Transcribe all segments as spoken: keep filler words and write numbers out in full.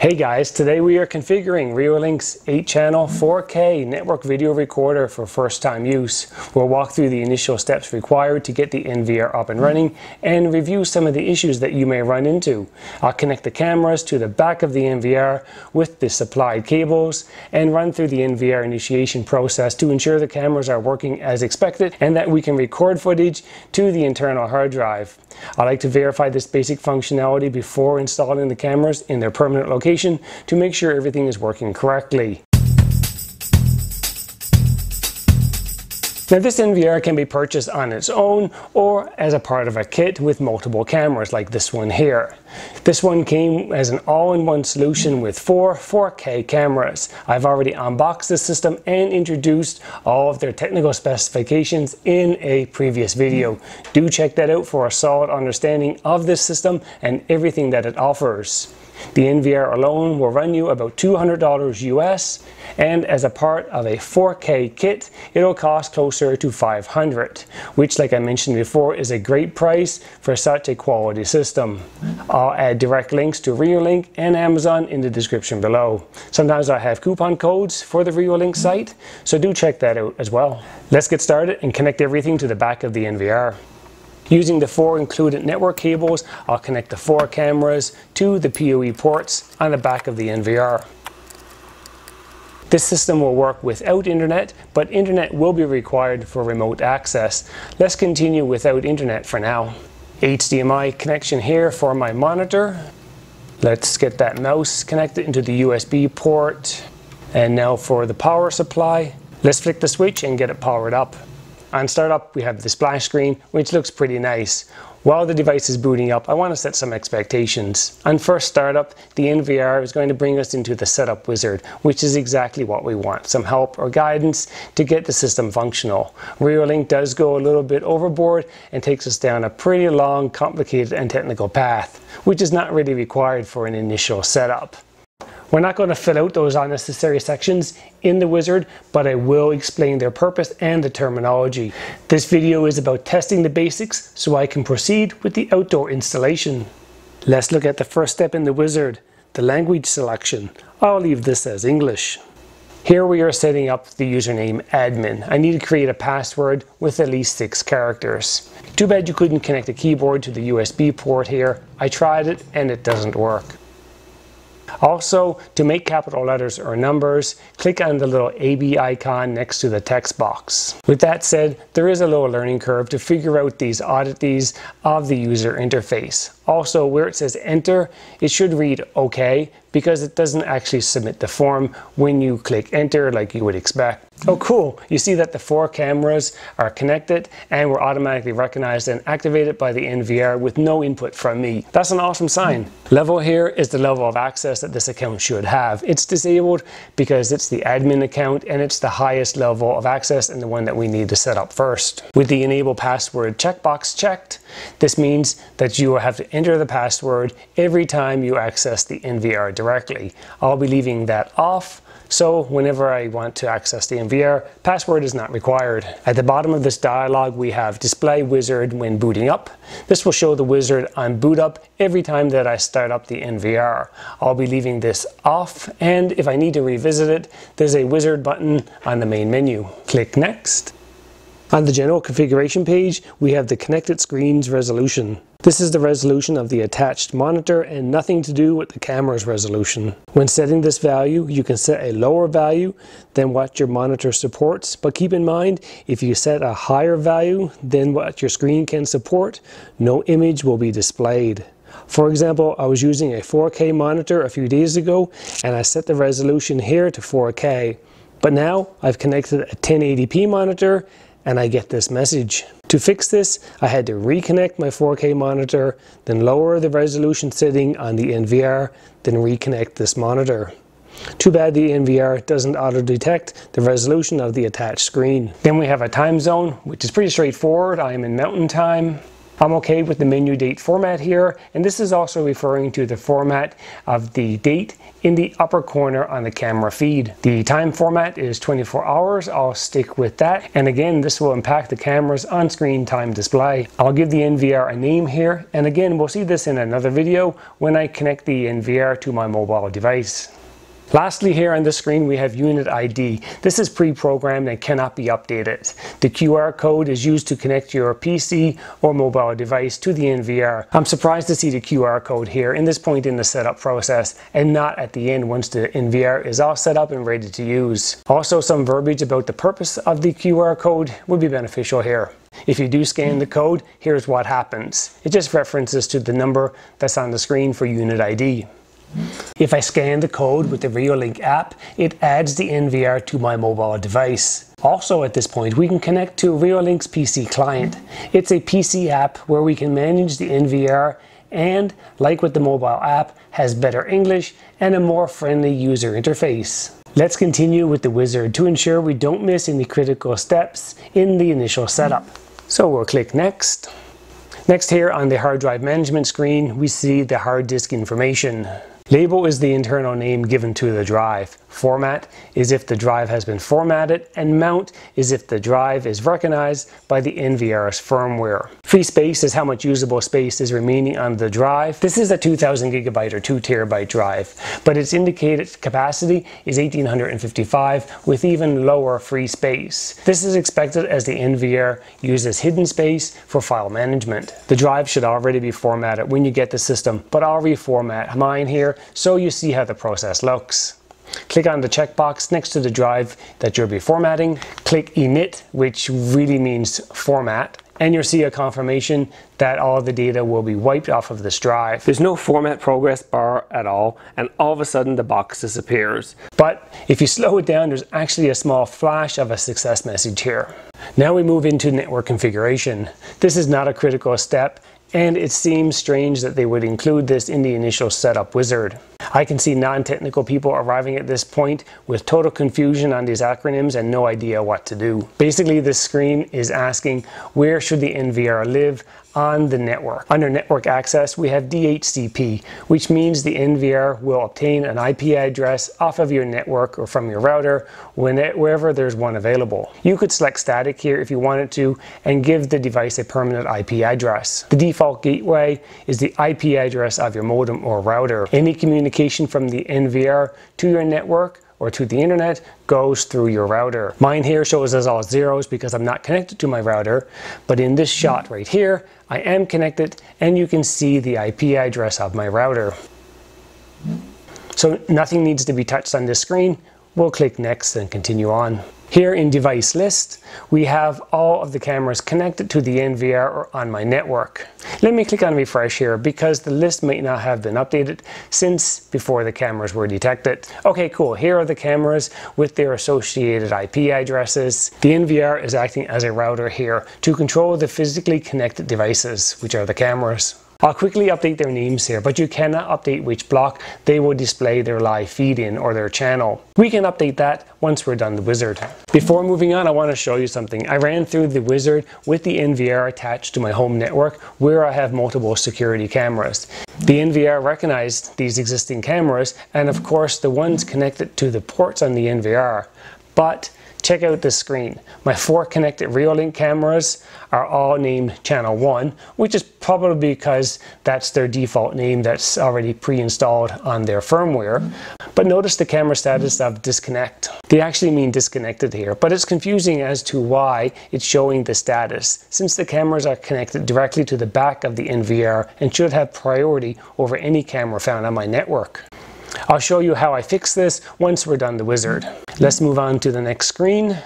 Hey guys, today we are configuring Reolink's eight channel four K network video recorder for first time use. We'll walk through the initial steps required to get the N V R up and running and review some of the issues that you may run into. I'll connect the cameras to the back of the N V R with the supplied cables and run through the N V R initiation process to ensure the cameras are working as expected and that we can record footage to the internal hard drive. I like to verify this basic functionality before installing the cameras in their permanent location to make sure everything is working correctly. Now, this N V R can be purchased on its own or as a part of a kit with multiple cameras like this one here. This one came as an all-in-one solution with four 4K cameras. I've already unboxed the system and introduced all of their technical specifications in a previous video. Do check that out for a solid understanding of this system and everything that it offers. The N V R alone will run you about two hundred dollars U S, and as a part of a four K kit, it'll cost closer to five hundred dollars, which, like I mentioned before, is a great price for such a quality system. I'll add direct links to Reolink and Amazon in the description below. Sometimes I have coupon codes for the Reolink site, so do check that out as well. Let's get started and connect everything to the back of the N V R. Using the four included network cables, I'll connect the four cameras to the P O E ports on the back of the N V R. This system will work without internet, but internet will be required for remote access. Let's continue without internet for now. H D M I connection here for my monitor. Let's get that mouse connected into the U S B port. And now for the power supply. Let's flick the switch and get it powered up. On startup, we have the splash screen, which looks pretty nice. While the device is booting up, I want to set some expectations. On first startup, the N V R is going to bring us into the setup wizard, which is exactly what we want, some help or guidance to get the system functional. Reolink does go a little bit overboard and takes us down a pretty long, complicated and technical path, which is not really required for an initial setup. We're not going to fill out those unnecessary sections in the wizard, but I will explain their purpose and the terminology. This video is about testing the basics so I can proceed with the outdoor installation. Let's look at the first step in the wizard, the language selection. I'll leave this as English. Here we are setting up the username admin. I need to create a password with at least six characters. Too bad you couldn't connect a keyboard to the U S B port here. I tried it and it doesn't work. Also, to make capital letters or numbers, click on the little A B icon next to the text box. With that said, there is a little learning curve to figure out these oddities of the user interface. Also, where it says enter, it should read OK, because it doesn't actually submit the form when you click enter like you would expect. Oh cool, you see that the four cameras are connected and were automatically recognized and activated by the N V R with no input from me. That's an awesome sign. Level here is the level of access that this account should have. It's disabled because it's the admin account and it's the highest level of access and the one that we need to set up first. With the enable password checkbox checked, this means that you will have to enter the password every time you access the N V R directly. I'll be leaving that off, so whenever I want to access the N V R, password is not required. At the bottom of this dialog, we have display wizard when booting up. This will show the wizard on boot up every time that I start up the N V R. I'll be leaving this off, and if I need to revisit it, there's a wizard button on the main menu. Click next. On the general configuration page, we have the connected screens resolution. This is the resolution of the attached monitor and nothing to do with the camera's resolution. When setting this value, you can set a lower value than what your monitor supports, but keep in mind, if you set a higher value than what your screen can support, no image will be displayed. For example, I was using a four K monitor a few days ago and I set the resolution here to four K, but now I've connected a ten eighty p monitor and I get this message. To fix this, I had to reconnect my four K monitor, then lower the resolution setting on the N V R, then reconnect this monitor. Too bad the N V R doesn't auto-detect the resolution of the attached screen. Then we have a time zone, which is pretty straightforward. I am in mountain time. I'm okay with the menu date format here, and this is also referring to the format of the date in the upper corner on the camera feed. The time format is twenty-four hours. I'll stick with that, and again this will impact the camera's on-screen time display. I'll give the N V R a name here, and again we'll see this in another video when I connect the N V R to my mobile device. Lastly, here on the screen we have unit I D. This is pre-programmed and cannot be updated. The Q R code is used to connect your P C or mobile device to the N V R. I'm surprised to see the Q R code here in this point in the setup process and not at the end once the N V R is all set up and ready to use. Also, some verbiage about the purpose of the Q R code would be beneficial here. If you do scan the code, here's what happens. It just references to the number that's on the screen for unit I D. If I scan the code with the Reolink app, it adds the N V R to my mobile device. Also at this point, we can connect to Reolink's P C client. It's a P C app where we can manage the N V R and, like with the mobile app, has better English and a more friendly user interface. Let's continue with the wizard to ensure we don't miss any critical steps in the initial setup. So we'll click Next. Next, here on the hard drive management screen, we see the hard disk information. Label is the internal name given to the drive. Format is if the drive has been formatted, and mount is if the drive is recognized by the N V R's firmware. Free space is how much usable space is remaining on the drive. This is a two thousand gigabyte or two terabyte drive, but its indicated capacity is one thousand eight hundred fifty-five with even lower free space. This is expected as the N V R uses hidden space for file management. The drive should already be formatted when you get the system, but I'll reformat mine here so you see how the process looks. Click on the checkbox next to the drive that you'll be formatting. Click Init, which really means format, and you'll see a confirmation that all the data will be wiped off of this drive. There's no format progress bar at all, and all of a sudden the box disappears. But if you slow it down, there's actually a small flash of a success message here. Now we move into network configuration. This is not a critical step, and it seems strange that they would include this in the initial setup wizard. I can see non-technical people arriving at this point with total confusion on these acronyms and no idea what to do. Basically, this screen is asking where should the N V R live on the network. Under network access, we have D H C P, which means the N V R will obtain an I P address off of your network or from your router wherever there's one available. You could select static here if you wanted to and give the device a permanent I P address. The default gateway is the I P address of your modem or router. Any communication from the N V R to your network or to the internet goes through your router. Mine here shows us all zeros because I'm not connected to my router, but in this shot right here, I am connected and you can see the I P address of my router. So nothing needs to be touched on this screen. We'll click Next and continue on. Here in device list, we have all of the cameras connected to the N V R or on my network. Let me click on refresh here because the list might not have been updated since before the cameras were detected. Okay, cool. Here are the cameras with their associated I P addresses. The N V R is acting as a router here to control the physically connected devices, which are the cameras. I'll quickly update their names here, but you cannot update which block they will display their live feed in or their channel. We can update that once we're done the wizard. Before moving on, I want to show you something. I ran through the wizard with the N V R attached to my home network where I have multiple security cameras. The N V R recognized these existing cameras and of course the ones connected to the ports on the N V R. But check out this screen. My four connected Reolink cameras are all named Channel one, which is probably because that's their default name that's already pre-installed on their firmware. But notice the camera status of disconnect. They actually mean disconnected here, but it's confusing as to why it's showing the status, since the cameras are connected directly to the back of the N V R and should have priority over any camera found on my network. I'll show you how I fix this once we're done the wizard. Let's move on to the next screen.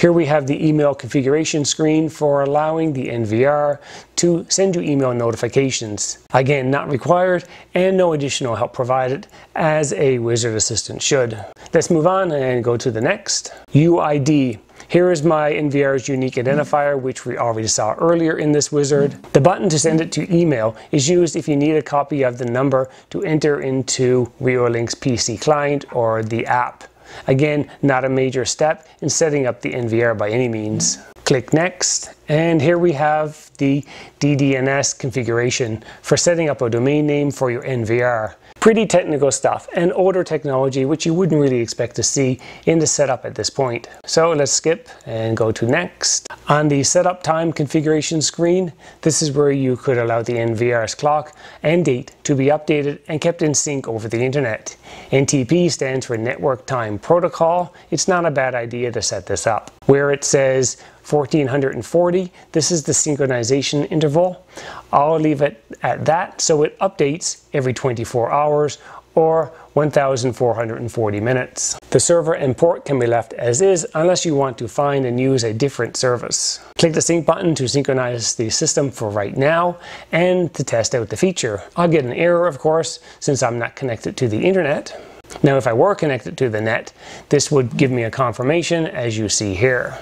Here we have the email configuration screen for allowing the N V R to send you email notifications. Again, not required and no additional help provided as a wizard assistant should. Let's move on and go to the next. U I D. Here is my N V R's unique identifier, which we already saw earlier in this wizard. The button to send it to email is used if you need a copy of the number to enter into Reolink's P C client or the app. Again, not a major step in setting up the N V R by any means. Click Next And here we have the D D N S configuration for setting up a domain name for your N V R. Pretty technical stuff and older technology which you wouldn't really expect to see in the setup at this point. So let's skip and go to next. On the setup time configuration screen, this is where you could allow the N V R's clock and date to be updated and kept in sync over the internet. N T P stands for Network Time Protocol. It's not a bad idea to set this up. Where it says fourteen forty, this is the synchronization interval. I'll leave it at that so it updates every twenty-four hours or one thousand four hundred forty minutes. The server and port can be left as is unless you want to find and use a different service. Click the sync button to synchronize the system for right now and to test out the feature. I'll get an error, of course, since I'm not connected to the internet. Now if I were connected to the net, this would give me a confirmation as you see here.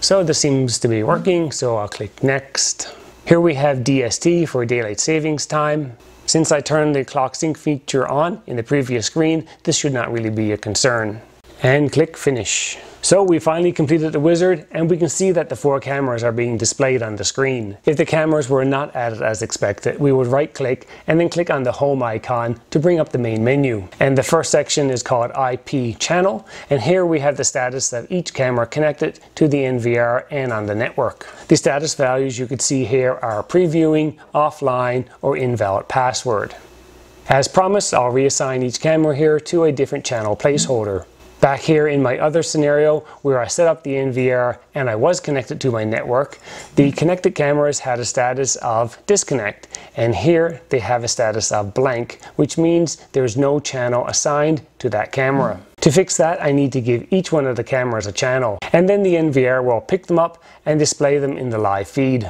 So this seems to be working, so I'll click next. Here we have D S T for daylight savings time. Since I turned the clock sync feature on in the previous screen, this should not really be a concern. And click finish. So we finally completed the wizard and we can see that the four cameras are being displayed on the screen. If the cameras were not added as expected, we would right click and then click on the home icon to bring up the main menu. And the first section is called I P channel, and here we have the status of each camera connected to the N V R and on the network. The status values you could see here are previewing, offline, or invalid password. As promised, I'll reassign each camera here to a different channel placeholder. Back here in my other scenario where I set up the N V R and I was connected to my network, the connected cameras had a status of disconnect, and here they have a status of blank, which means there's no channel assigned to that camera. To fix that, I need to give each one of the cameras a channel, and then the N V R will pick them up and display them in the live feed.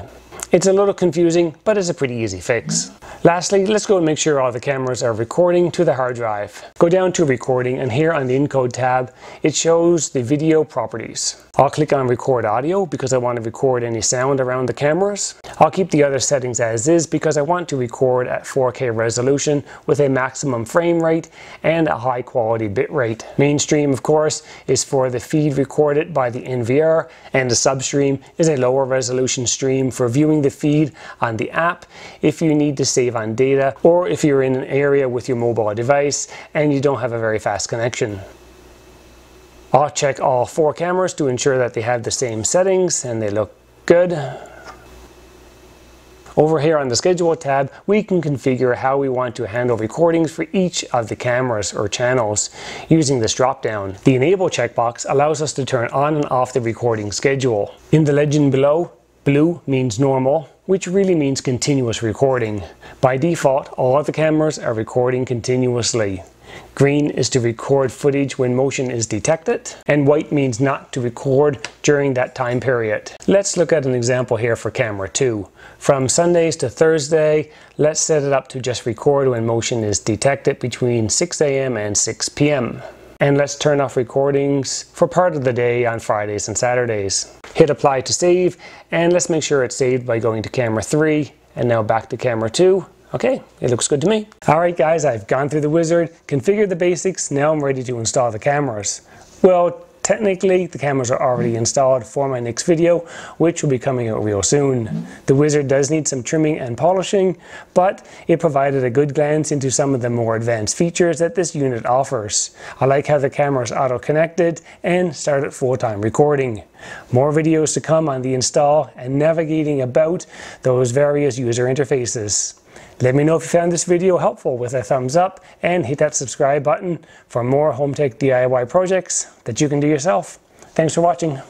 It's a little confusing, but it's a pretty easy fix. Lastly, let's go and make sure all the cameras are recording to the hard drive. Go down to recording, and here on the encode tab, it shows the video properties. I'll click on record audio because I want to record any sound around the cameras. I'll keep the other settings as is because I want to record at four K resolution with a maximum frame rate and a high quality bit rate. Mainstream, of course, is for the feed recorded by the N V R, and the substream is a lower resolution stream for viewing the feed on the app if you need to save on data or if you're in an area with your mobile device and you don't have a very fast connection. I'll check all four cameras to ensure that they have the same settings and they look good. Over here on the schedule tab, we can configure how we want to handle recordings for each of the cameras or channels using this drop-down. The enable checkbox allows us to turn on and off the recording schedule. In the legend below, blue means normal, which really means continuous recording. By default, all of the cameras are recording continuously. Green is to record footage when motion is detected, and white means not to record during that time period. Let's look at an example here for camera two. From Sundays to Thursday, let's set it up to just record when motion is detected between six A M and six P M And let's turn off recordings for part of the day on Fridays and Saturdays. Hit apply to save, and let's make sure it's saved by going to camera three and now back to camera two. Okay, it looks good to me. All right guys, I've gone through the wizard, configured the basics, now I'm ready to install the cameras. Well, technically, the cameras are already installed for my next video, which will be coming out real soon. The wizard does need some trimming and polishing, but it provided a good glance into some of the more advanced features that this unit offers. I like how the cameras auto-connected and started full-time recording. More videos to come on the install and navigating about those various user interfaces. Let me know if you found this video helpful with a thumbs up and hit that subscribe button for more Home Tech D I Y projects that you can do yourself. Thanks for watching.